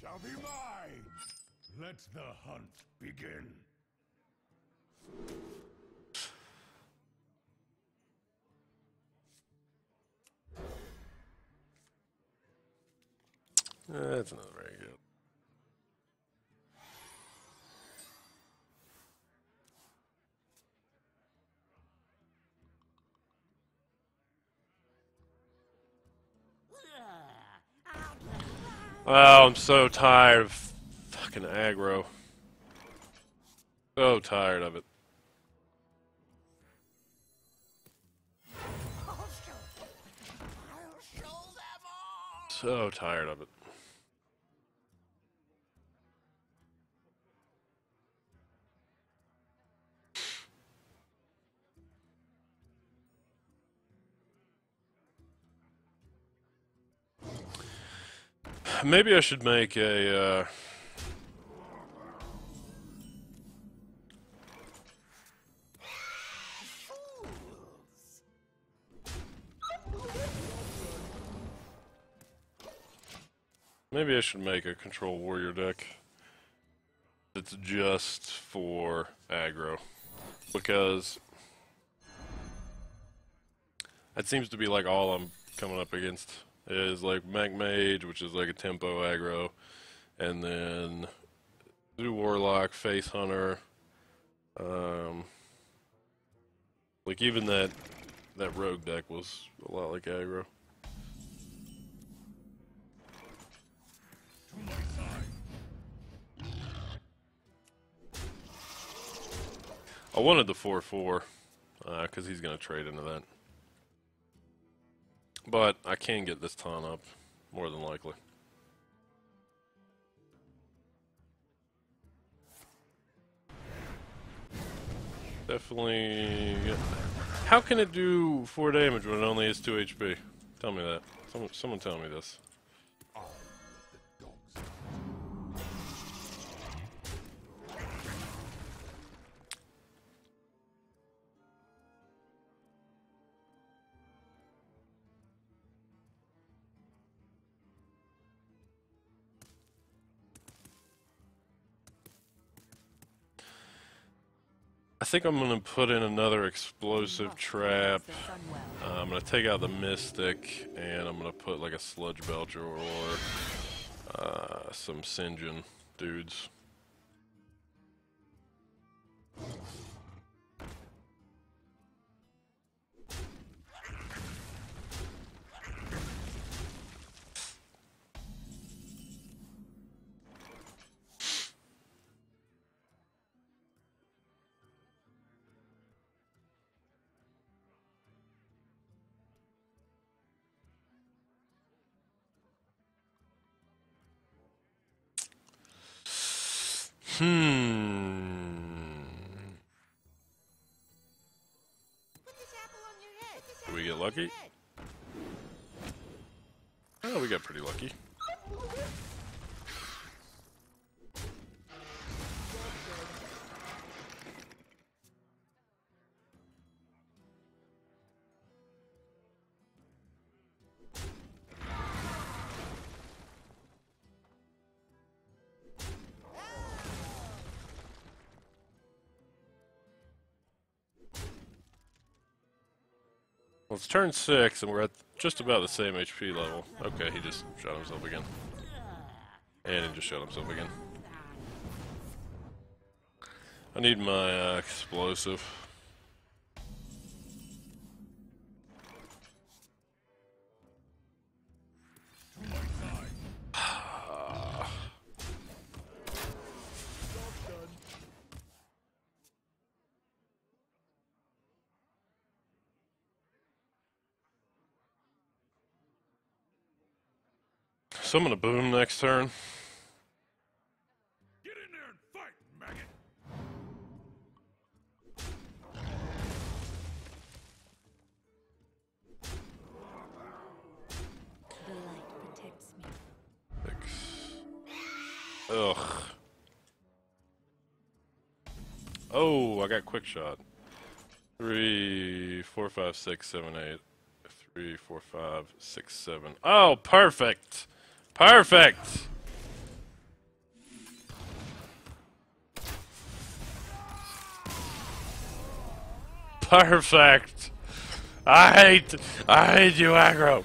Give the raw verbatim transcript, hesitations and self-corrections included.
shall be mine! Let the hunt begin! Uh, that's not very good. Oh, I'm so tired of fucking aggro. So tired of it. I'll show, I'll show them all. So tired of it. Maybe I should make a, uh... Maybe I should make a control warrior deck that's just for aggro. Because that seems to be like all I'm coming up against. Is like Mech Mage, which is like a tempo aggro, and then Zoo Warlock, Face Hunter, um, like even that that Rogue deck was a lot like aggro. To my side. I wanted the four four, uh, cause he's gonna trade into that. But I can get this ton up, more than likely. Definitely... How can it do four damage when it only has two H P? Tell me that. Someone, someone tell me this. I think I'm going to put in another Explosive Trap, uh, I'm going to take out the Mystic, and I'm going to put like a Sludge Belcher or uh, some Sinjin dudes. Hmm. Put this apple on your head. Did we get lucky? Oh, we got pretty lucky. Well, it's turn six, and we're at just about the same H P level. Okay, he just shot himself again. And he just shot himself again. I need my uh, explosive. So I'm gonna boom next turn. Get in there and fight, maggot. The light protects me. Six. Ugh. Oh, I got quick shot. Three, four, five, six, seven, eight. Three, four, five, six, seven. Oh, perfect. Perfect! Perfect. I hate I hate you, aggro.